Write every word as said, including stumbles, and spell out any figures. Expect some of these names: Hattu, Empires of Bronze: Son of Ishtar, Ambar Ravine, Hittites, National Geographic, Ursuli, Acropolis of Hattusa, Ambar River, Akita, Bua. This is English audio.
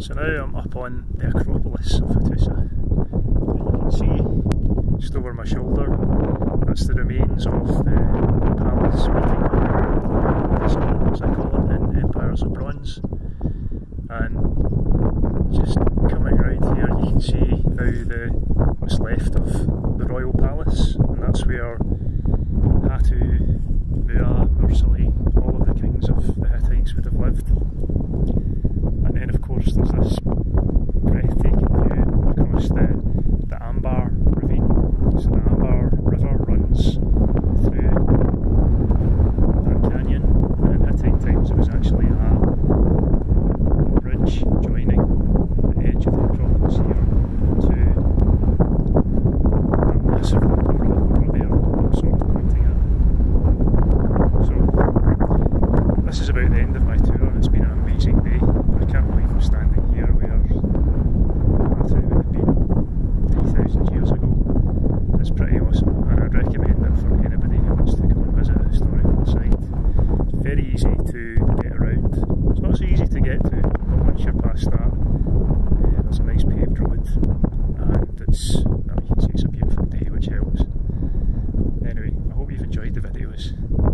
So now I'm up on the Acropolis of Hattusa. You can see, just over my shoulder, that's the remains of the palace meeting, as I call it, in Empires of Bronze. And just coming right here, you can see now the what's left of the royal palace, and that's where Hattu, Bua, Ursuli, all of the kings of the Hittites would have lived. And then of course there's this breathtaking view across the, the Ambar Ravine. So the Ambar River runs through that canyon, and in Hittite times it was actually a bridge joining the edge of the Acropolis here to that massive rock over there, sort of pointing at. So this is about the end of my tour. It's been an amazing day. I can't believe I'm standing here where Hattu would have been three thousand years ago. It's pretty awesome, and I'd recommend it for anybody who wants to come and visit a historical site. It's very easy to get around. It's not so easy to get to, but once you're past that, uh, there's a nice paved road, and it's, well, you can see it's a beautiful day, which helps. Anyway, I hope you've enjoyed the videos.